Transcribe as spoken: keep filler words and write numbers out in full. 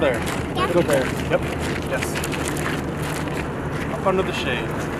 There. Yeah. Go there. Yep. Yes. Up under the shade.